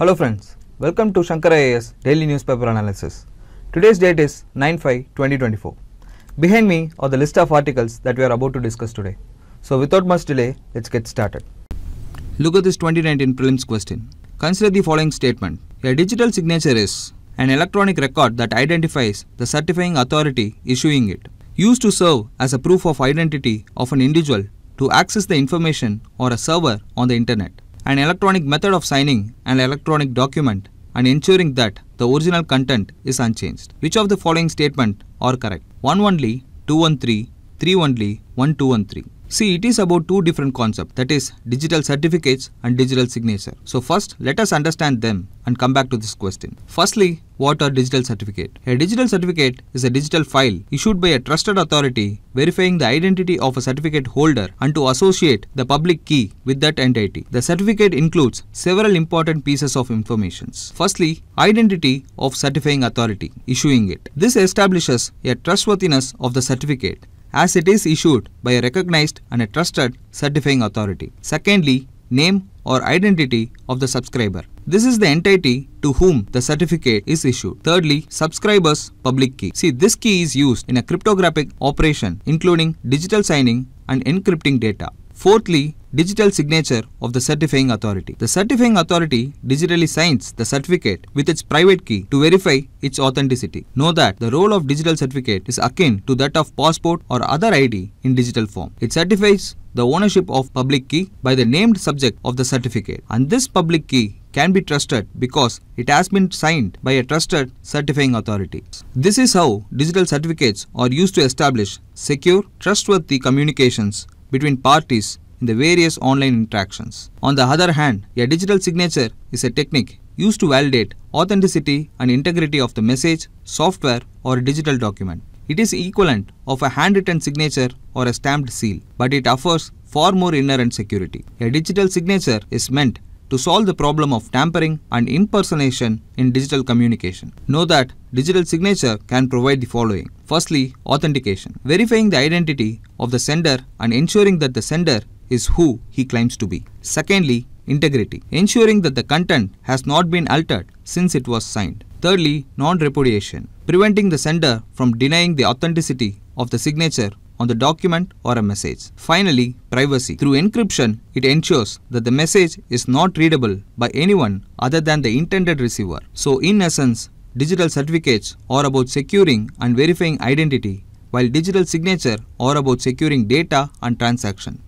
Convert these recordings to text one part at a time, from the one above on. Hello friends, welcome to Shankar IAS Daily Newspaper Analysis. Today's date is 9/5/2024. Behind me are the list of articles that we are about to discuss today. So without much delay, let's get started. Look at this 2019 prelims question. Consider the following statement. A digital signature is an electronic record that identifies the certifying authority issuing it, used to serve as a proof of identity of an individual to access the information or a server on the internet. An electronic method of signing an electronic document and ensuring that the original content is unchanged. Which of the following statement are correct? 1 only, 2 13, 3 only, 1 2 13. See, it is about two different concepts, that is digital certificates and digital signature. So first, let us understand them and come back to this question. Firstly, what are digital certificate? A digital certificate is a digital file issued by a trusted authority verifying the identity of a certificate holder and to associate the public key with that entity. The certificate includes several important pieces of information. Firstly, identity of certifying authority issuing it. This establishes a trustworthiness of the certificate, as it is issued by a recognized and a trusted certifying authority. Secondly, name or identity of the subscriber. This is the entity to whom the certificate is issued. Thirdly, subscriber's public key. See, this key is used in a cryptographic operation including digital signing and encrypting data. Fourthly, digital signature of the certifying authority. The certifying authority digitally signs the certificate with its private key to verify its authenticity. Know that the role of digital certificate is akin to that of passport or other ID in digital form. It certifies the ownership of public key by the named subject of the certificate, and this public key can be trusted because it has been signed by a trusted certifying authority. This is how digital certificates are used to establish secure, trustworthy communications between parties in the various online interactions. On the other hand, a digital signature is a technique used to validate authenticity and integrity of the message, software, or digital document. It is equivalent of a handwritten signature or a stamped seal, but it offers far more inherent security. A digital signature is meant to solve the problem of tampering and impersonation in digital communication. Know that digital signature can provide the following. Firstly, authentication, verifying the identity of the sender and ensuring that the sender is who he claims to be. Secondly, integrity, ensuring that the content has not been altered since it was signed. Thirdly, non-repudiation, preventing the sender from denying the authenticity of the signature on the document or a message. Finally, privacy. Through encryption, it ensures that the message is not readable by anyone other than the intended receiver. So in essence, digital certificates are about securing and verifying identity, while digital signature are about securing data and transaction.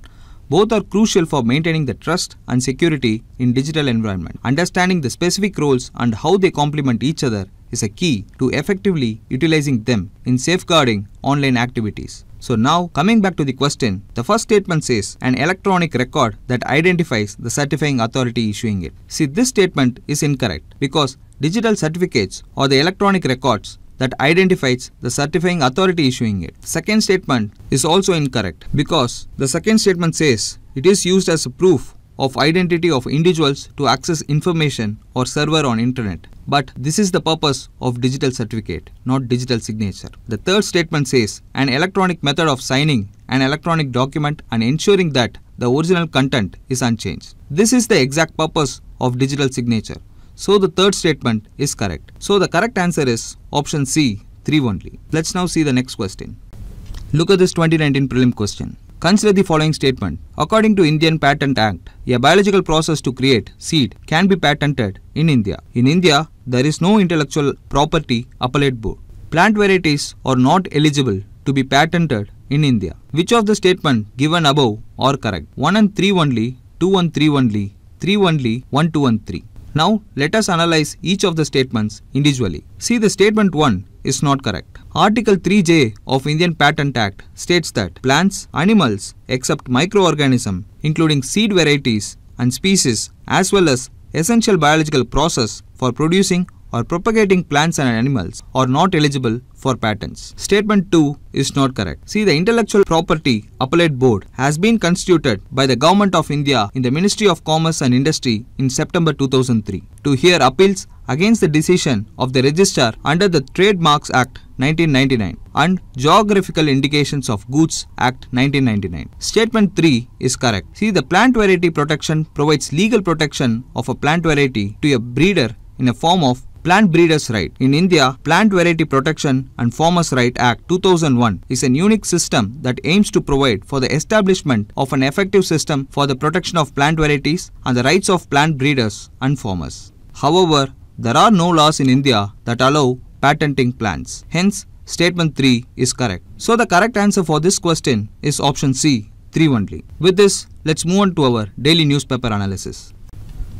Both are crucial for maintaining the trust and security in digital environment. Understanding the specific roles and how they complement each other is a key to effectively utilizing them in safeguarding online activities. So now, coming back to the question, the first statement says an electronic record that identifies the certifying authority issuing it. See, this statement is incorrect because digital certificates are the electronic records that identifies the certifying authority issuing it. Second statement is also incorrect because the second statement says it is used as a proof of identity of individuals to access information or server on internet. But this is the purpose of digital certificate, not digital signature. The third statement says an electronic method of signing an electronic document and ensuring that the original content is unchanged. This is the exact purpose of digital signature. So the third statement is correct. So the correct answer is option C, 3 only. Let's now see the next question. Look at this 2019 prelim question. Consider the following statement. According to Indian Patent Act, a biological process to create seed can be patented in India. In India, there is no Intellectual Property Appellate Board. Plant varieties are not eligible to be patented in India. Which of the statement given above are correct? 1 and 3 only, 2 and 3 only, 3 only, 1, 2 and 3. Now, let us analyze each of the statements individually. See, the statement 1 is not correct. Article 3J of Indian Patent Act states that plants, animals, except microorganisms, including seed varieties and species, as well as essential biological process for producing or propagating plants and animals are not eligible for patents. Statement 2 is not correct. See, the Intellectual Property Appellate Board has been constituted by the Government of India in the Ministry of Commerce and Industry in September 2003 to hear appeals against the decision of the Registrar under the Trademarks Act 1999 and Geographical Indications of Goods Act 1999. Statement 3 is correct. See, the plant variety protection provides legal protection of a plant variety to a breeder in a form of Plant Breeders' Right. In India, Plant Variety Protection and Farmers' Right Act 2001 is a unique system that aims to provide for the establishment of an effective system for the protection of plant varieties and the rights of plant breeders and farmers. However, there are no laws in India that allow patenting plants. Hence, statement 3 is correct. So, the correct answer for this question is option C, 3 only. With this, let's move on to our daily newspaper analysis.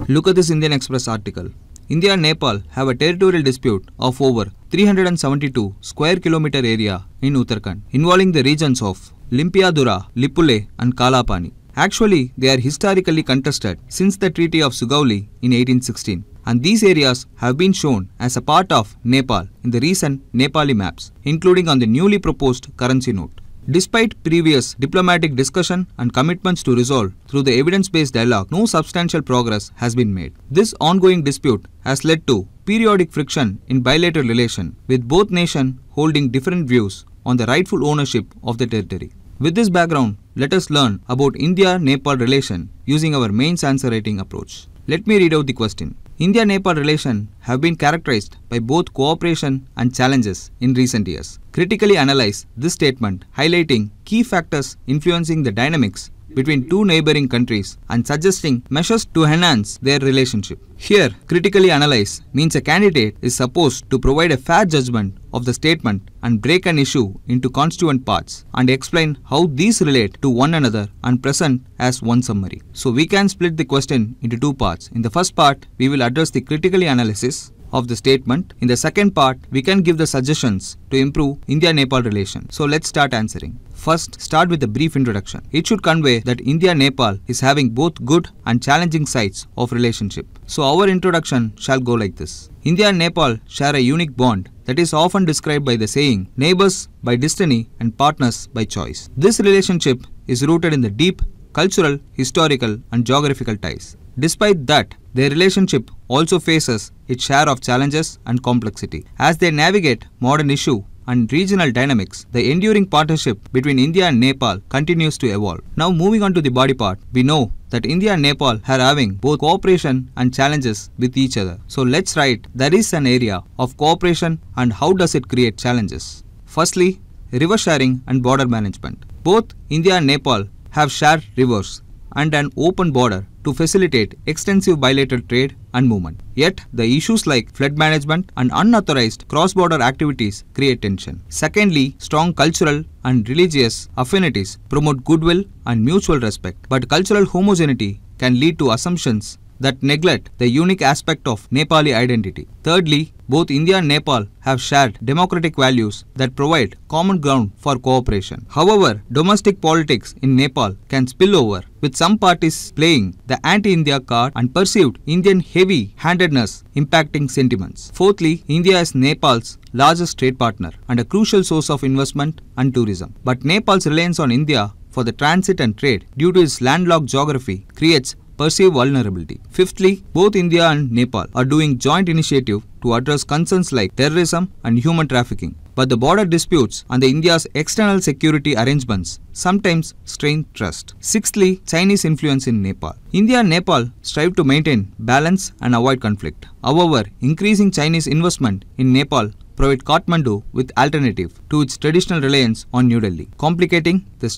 Look at this Indian Express article. India and Nepal have a territorial dispute of over 372 square kilometer area in Uttarakhand, involving the regions of Limpiadura, Lipule and Kalapani. Actually, they are historically contested since the Treaty of Sugauli in 1816, and these areas have been shown as a part of Nepal in the recent Nepali maps, including on the newly proposed currency note. Despite previous diplomatic discussion and commitments to resolve through the evidence-based dialogue, no substantial progress has been made. This ongoing dispute has led to periodic friction in bilateral relations, with both nations holding different views on the rightful ownership of the territory. With this background, let us learn about India-Nepal relation using our mains answer rating approach. Let me read out the question. India-Nepal relations have been characterized by both cooperation and challenges in recent years. Critically analyze this statement, highlighting key factors influencing the dynamics between two neighboring countries and suggesting measures to enhance their relationship. Here, critically analyze means a candidate is supposed to provide a fair judgment of the statement and break an issue into constituent parts and explain how these relate to one another and present as one summary. So we can split the question into two parts. In the first part, we will address the critical analysis of the statement. In the second part, we can give the suggestions to improve India-Nepal relations. So let's start answering. First, start with a brief introduction. It should convey that India-Nepal is having both good and challenging sides of relationship. So our introduction shall go like this. India and Nepal share a unique bond that is often described by the saying, neighbors by destiny and partners by choice. This relationship is rooted in the deep cultural, historical and geographical ties. Despite that, their relationship also faces its share of challenges and complexity. As they navigate modern issues and regional dynamics, the enduring partnership between India and Nepal continues to evolve. Now moving on to the body part, we know that India and Nepal are having both cooperation and challenges with each other. So let's write, there is an area of cooperation and how does it create challenges. Firstly, river sharing and border management. Both India and Nepal have shared rivers and an open border to facilitate extensive bilateral trade and movement. Yet, the issues like flood management and unauthorized cross-border activities create tension. Secondly, strong cultural and religious affinities promote goodwill and mutual respect, but cultural homogeneity can lead to assumptions that neglect the unique aspect of Nepali identity. Thirdly, both India and Nepal have shared democratic values that provide common ground for cooperation. However, domestic politics in Nepal can spill over, with some parties playing the anti-India card and perceived Indian heavy-handedness impacting sentiments. Fourthly, India is Nepal's largest trade partner and a crucial source of investment and tourism. But Nepal's reliance on India for the transit and trade due to its landlocked geography creates perceived vulnerability. Fifthly, both India and Nepal are doing joint initiative to address concerns like terrorism and human trafficking. But the border disputes and the India's external security arrangements sometimes strain trust. Sixthly, Chinese influence in Nepal. India and Nepal strive to maintain balance and avoid conflict. However, increasing Chinese investment in Nepal provide Kathmandu with alternative to its traditional reliance on New Delhi, complicating the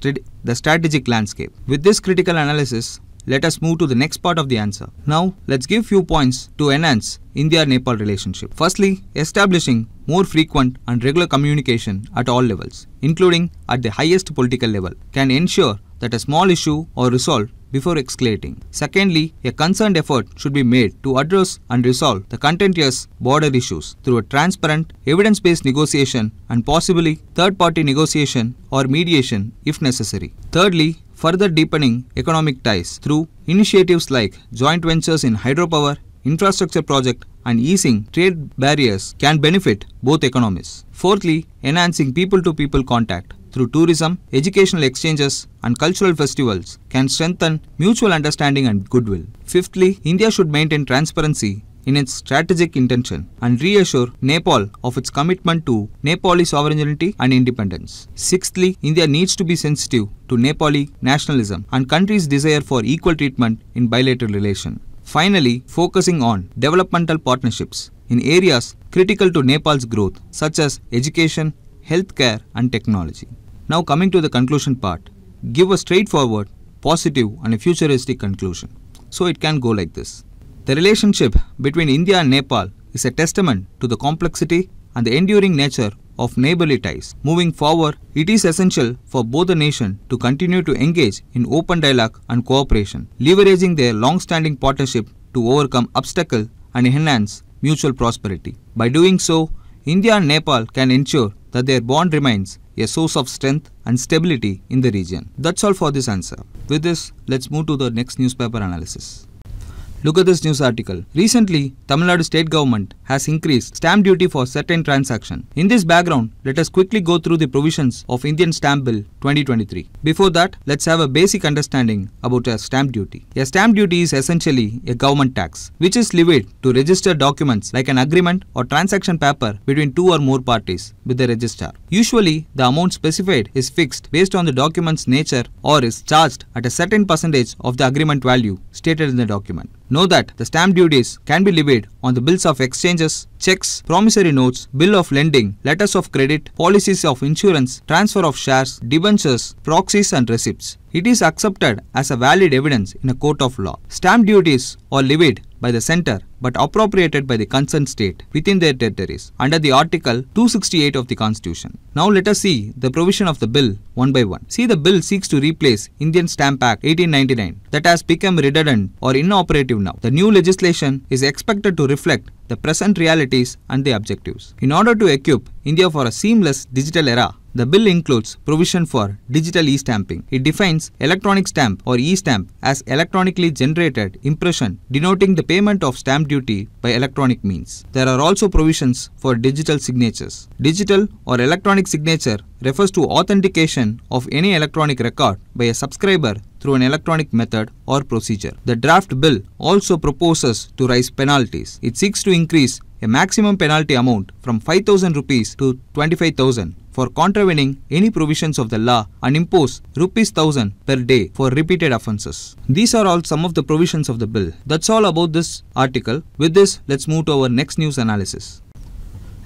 strategic landscape. With this critical analysis, let us move to the next part of the answer. Now, let's give few points to enhance India-Nepal relationship. Firstly, establishing more frequent and regular communication at all levels, including at the highest political level, can ensure that a small issue or resolved before escalating. Secondly, a concerned effort should be made to address and resolve the contentious border issues through a transparent, evidence-based negotiation and possibly third-party negotiation or mediation if necessary. Thirdly, further deepening economic ties through initiatives like joint ventures in hydropower, infrastructure projects and easing trade barriers can benefit both economies. Fourthly, enhancing people-to-people contact through tourism, educational exchanges and cultural festivals can strengthen mutual understanding and goodwill. Fifthly, India should maintain transparency in its strategic intention and reassure Nepal of its commitment to Nepali sovereignty and independence. Sixthly, India needs to be sensitive to Nepali nationalism and countries' desire for equal treatment in bilateral relations. Finally, focusing on developmental partnerships in areas critical to Nepal's growth, such as education, healthcare and technology. Now coming to the conclusion part, give a straightforward, positive and a futuristic conclusion. So it can go like this. The relationship between India and Nepal is a testament to the complexity and the enduring nature of neighborly ties. Moving forward, it is essential for both the nations to continue to engage in open dialogue and cooperation, leveraging their long-standing partnership to overcome obstacles and enhance mutual prosperity. By doing so, India and Nepal can ensure that their bond remains a source of strength and stability in the region. That's all for this answer. With this, let's move to the next newspaper analysis. Look at this news article. Recently, Tamil Nadu state government has increased stamp duty for certain transactions. In this background, let us quickly go through the provisions of Indian Stamp Bill 2023. Before that, let's have a basic understanding about a stamp duty. A stamp duty is essentially a government tax, which is levied to register documents like an agreement or transaction paper between two or more parties with the registrar. Usually, the amount specified is fixed based on the document's nature or is charged at a certain percentage of the agreement value stated in the document. Know that the stamp duties can be levied on the bills of exchanges, checks, promissory notes, bill of lending, letters of credit, policies of insurance, transfer of shares, debentures, proxies and receipts. It is accepted as a valid evidence in a court of law. Stamp duties are levied by the centre but appropriated by the concerned state within their territories under the Article 268 of the Constitution. Now let us see the provision of the bill one by one. See, the bill seeks to replace Indian Stamp Act 1899 that has become redundant or inoperative now. The new legislation is expected to reflect the present realities and the objectives. In order to equip India for a seamless digital era, the bill includes provision for digital e-stamping. It defines electronic stamp or e-stamp as electronically generated impression denoting the payment of stamp duty by electronic means. There are also provisions for digital signatures. Digital or electronic signature refers to authentication of any electronic record by a subscriber through an electronic method or procedure. The draft bill also proposes to raise penalties. It seeks to increase a maximum penalty amount from 5,000 rupees to 25,000 for contravening any provisions of the law and impose rupees 1,000 per day for repeated offences. These are all some of the provisions of the bill. That's all about this article. With this, let's move to our next news analysis.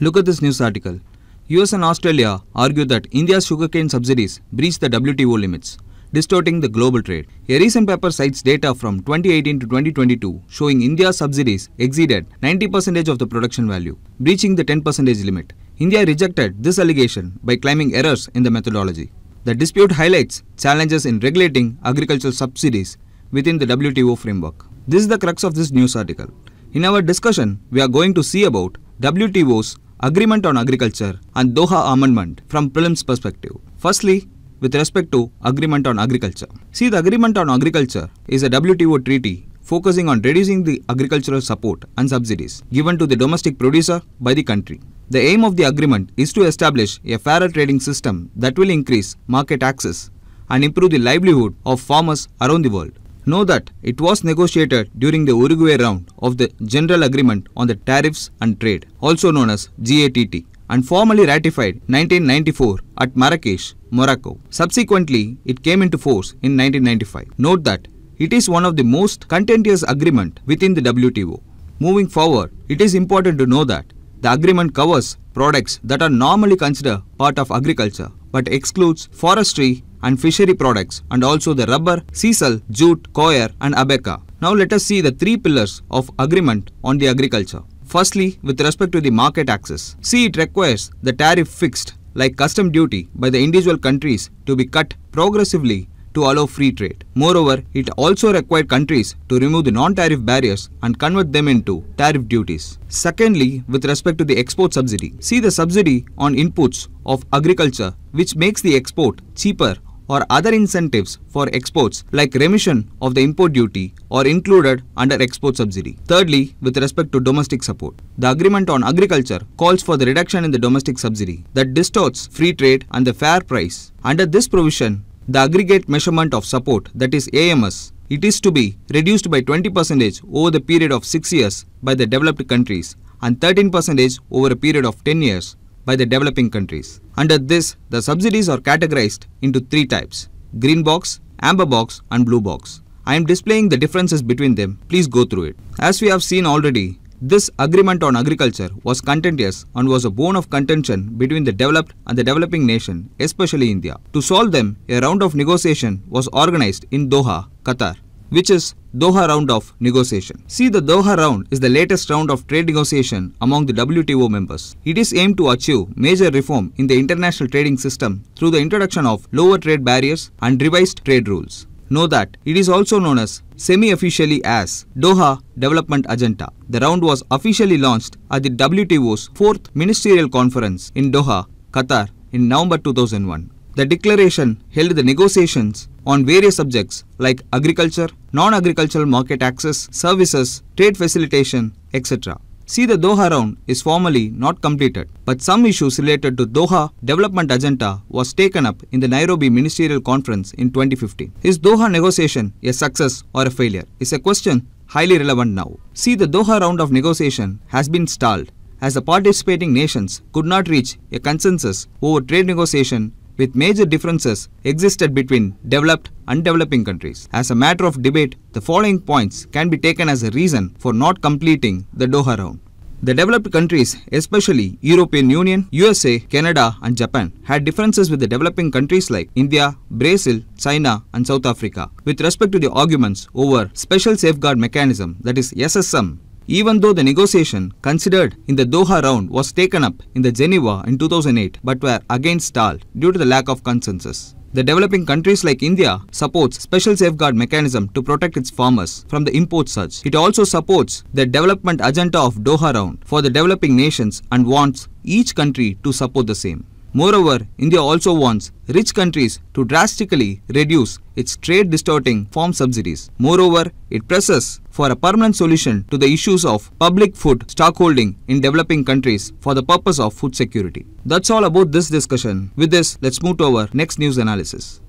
Look at this news article. US and Australia argue that India's sugarcane subsidies breach the WTO limits, distorting the global trade. A recent paper cites data from 2018 to 2022 showing India's subsidies exceeded 90% of the production value, breaching the 10% limit. India rejected this allegation by claiming errors in the methodology. The dispute highlights challenges in regulating agricultural subsidies within the WTO framework. This is the crux of this news article. In our discussion, we are going to see about WTO's Agreement on Agriculture and Doha Amendment from prelims perspective. Firstly, with respect to Agreement on Agriculture. See, the Agreement on Agriculture is a WTO treaty focusing on reducing the agricultural support and subsidies given to the domestic producer by the country. The aim of the agreement is to establish a fairer trading system that will increase market access and improve the livelihood of farmers around the world. Know that it was negotiated during the Uruguay Round of the General Agreement on the Tariffs and Trade, also known as GATT, and formally ratified 1994 at Marrakesh, Morocco. Subsequently, it came into force in 1995. Note that it is one of the most contentious agreements within the WTO. Moving forward, it is important to know that the agreement covers products that are normally considered part of agriculture but excludes forestry and fishery products and also the rubber, sisal, jute, coir and abaca. Now let us see the three pillars of agreement on the agriculture. Firstly, with respect to the market access. See, it requires the tariff fixed like custom duty by the individual countries to be cut progressively to allow free trade. Moreover, it also required countries to remove the non-tariff barriers and convert them into tariff duties. Secondly, with respect to the export subsidy. See, the subsidy on inputs of agriculture which makes the export cheaper or other incentives for exports like remission of the import duty or included under export subsidy. Thirdly, with respect to domestic support, the Agreement on Agriculture calls for the reduction in the domestic subsidy that distorts free trade and the fair price. Under this provision, the aggregate measurement of support, that is AMS, it is to be reduced by 20% over the period of 6 years by the developed countries and 13% over a period of 10 years by the developing countries. Under this, the subsidies are categorized into 3 types: green box, amber box and blue box. I am displaying the differences between them. Please go through it. As we have seen already, this Agreement on Agriculture was contentious and was a bone of contention between the developed and the developing nation, especially India. To solve them, a round of negotiation was organized in Doha, Qatar, which is Doha Round of Negotiation. See, the Doha Round is the latest round of trade negotiation among the WTO members. It is aimed to achieve major reform in the international trading system through the introduction of lower trade barriers and revised trade rules. Know that it is also known as semi-officially as Doha Development Agenda. The round was officially launched at the WTO's 4th Ministerial Conference in Doha, Qatar in November 2001. The declaration held the negotiations on various subjects like agriculture, non-agricultural market access, services, trade facilitation, etc. See, the Doha round is formally not completed, but some issues related to Doha Development Agenda was taken up in the Nairobi Ministerial Conference in 2015. Is Doha negotiation a success or a failure? Is a question highly relevant now. See, the Doha round of negotiation has been stalled as the participating nations could not reach a consensus over trade negotiation, with major differences existed between developed and developing countries. As a matter of debate, the following points can be taken as a reason for not completing the Doha round. The developed countries, especially European Union, USA, Canada and Japan, had differences with the developing countries like India, Brazil, China and South Africa with respect to the arguments over Special Safeguard Mechanism, that is SSM. Even though the negotiation considered in the Doha round was taken up in the Geneva in 2008, but were again stalled due to the lack of consensus. The developing countries like India supports Special Safeguard Mechanism to protect its farmers from the import surge. It also supports the development agenda of Doha round for the developing nations and wants each country to support the same. Moreover, India also wants rich countries to drastically reduce its trade-distorting farm subsidies. Moreover, it presses for a permanent solution to the issues of public food stockholding in developing countries for the purpose of food security. That's all about this discussion. With this, let's move to our next news analysis.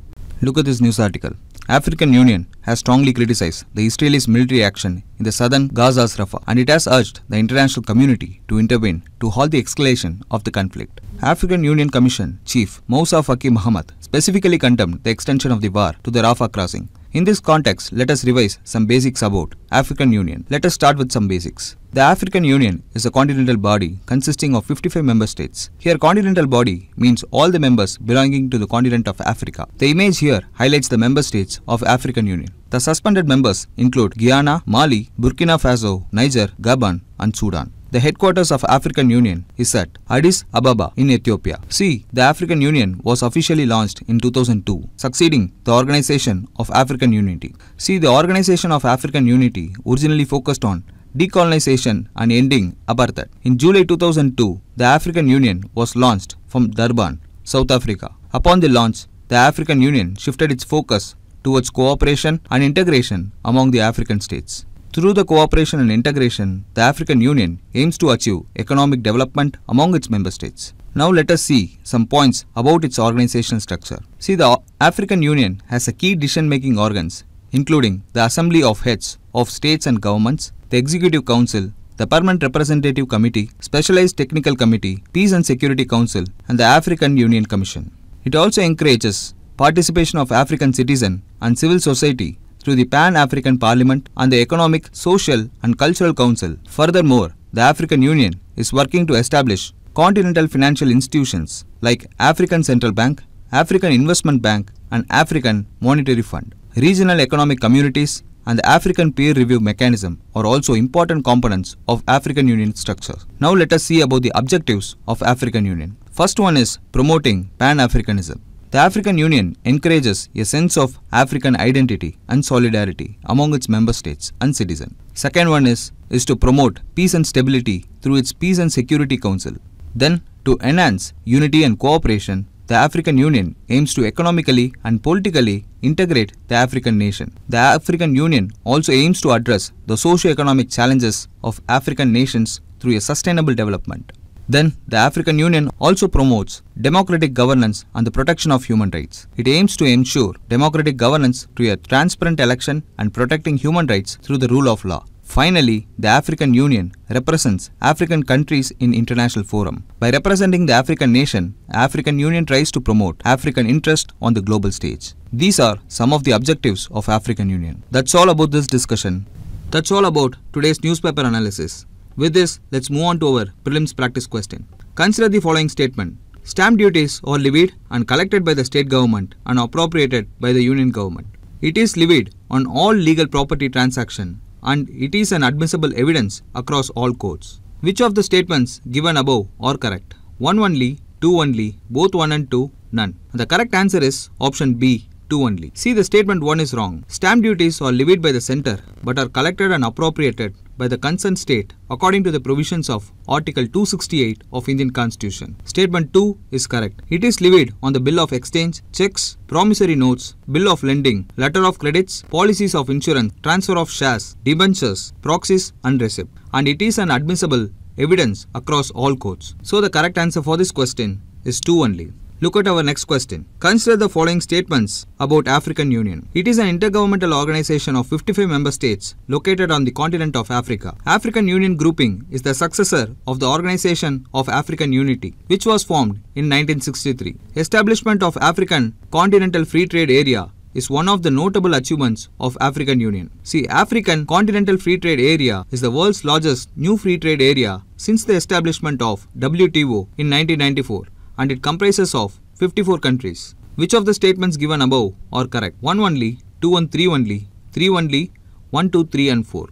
Look at this news article. African Union has strongly criticized the Israelis' military action in the southern Gaza's Rafah, and it has urged the international community to intervene to halt the escalation of the conflict. African Union Commission Chief Moussa Faki Muhammad specifically condemned the extension of the war to the Rafah crossing. In this context, let us revise some basics about African Union. Let us start with some basics. The African Union is a continental body consisting of 55 member states. Here, continental body means all the members belonging to the continent of Africa. The image here highlights the member states of African Union. The suspended members include Guyana, Mali, Burkina Faso, Niger, Gabon and Sudan. The headquarters of African Union is at Addis Ababa in Ethiopia. See, the African Union was officially launched in 2002, succeeding the Organization of African Unity. See, the Organization of African Unity originally focused on decolonization and ending apartheid. In July 2002, the African Union was launched from Durban, South Africa. Upon the launch, the African Union shifted its focus towards cooperation and integration among the African states. Through the cooperation and integration, the African Union aims to achieve economic development among its member states. Now let us see some points about its organizational structure. See, the African Union has a key decision-making organs, including the Assembly of Heads of States and Governments, the Executive Council, the Permanent Representative Committee, Specialized Technical Committee, Peace and Security Council, and the African Union Commission. It also encourages participation of African citizens and civil society through the Pan-African Parliament and the Economic, Social and Cultural Council. Furthermore, the African Union is working to establish continental financial institutions like African Central Bank, African Investment Bank and African Monetary Fund. Regional economic communities and the African Peer Review Mechanism are also important components of African Union structure. Now let us see about the objectives of African Union. First one is promoting Pan-Africanism. The African Union encourages a sense of African identity and solidarity among its member states and citizens. Second one is to promote peace and stability through its Peace and Security Council. Then to enhance unity and cooperation the African Union aims to economically and politically integrate the African nation. The African Union also aims to address the socio-economic challenges of African nations through a sustainable development. Then, the African Union also promotes democratic governance and the protection of human rights. It aims to ensure democratic governance through a transparent election and protecting human rights through the rule of law. Finally, the African Union represents African countries in international forum. By representing the African nation, African Union tries to promote African interest on the global stage. These are some of the objectives of African Union. That's all about this discussion. That's all about today's newspaper analysis. With this, let's move on to our prelims practice question. Consider the following statement. Stamp duties are levied and collected by the state government and appropriated by the union government. It is levied on all legal property transactions and it is an admissible evidence across all courts. Which of the statements given above are correct? One only, two only, both one and two, none. The correct answer is option B. 2 only. See, the statement 1 is wrong. Stamp duties are levied by the center but are collected and appropriated by the concerned state according to the provisions of Article 268 of Indian Constitution. Statement 2 is correct. It is levied on the Bill of Exchange, checks, promissory notes, Bill of Lending, Letter of Credits, Policies of Insurance, Transfer of Shares, Debentures, Proxies and Receipt, and it is an admissible evidence across all courts. So the correct answer for this question is 2 only. Look at our next question. Consider the following statements about African Union. It is an intergovernmental organization of 55 member states located on the continent of Africa. African Union grouping is the successor of the Organization of African Unity, which was formed in 1963. Establishment of African Continental Free Trade Area is one of the notable achievements of African Union. See, African Continental Free Trade Area is the world's largest new free trade area since the establishment of WTO in 1994. And it comprises of 54 countries. Which of the statements given above are correct? 1 only, 2 and 3 only, 3 only, 1, 2, 3 and 4.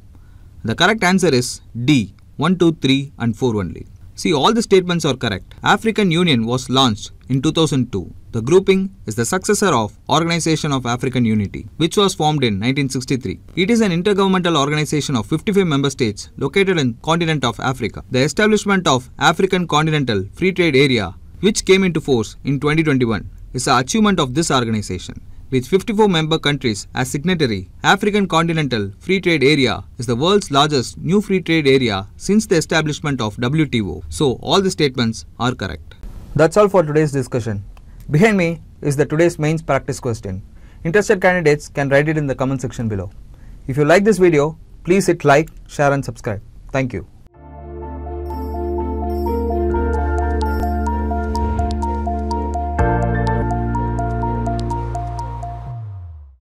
The correct answer is D, 1, 2, 3 and 4 only. See, all the statements are correct. African Union was launched in 2002. The grouping is the successor of Organization of African Unity, which was formed in 1963. It is an intergovernmental organization of 55 member states located in the continent of Africa. The establishment of African Continental Free Trade Area, which came into force in 2021, is the achievement of this organization. With 54 member countries as signatory, African Continental Free Trade Area is the world's largest new free trade area since the establishment of WTO. So, all the statements are correct. That's all for today's discussion. Behind me is the today's mains practice question. Interested candidates can write it in the comment section below. If you like this video, please hit like, share and subscribe. Thank you.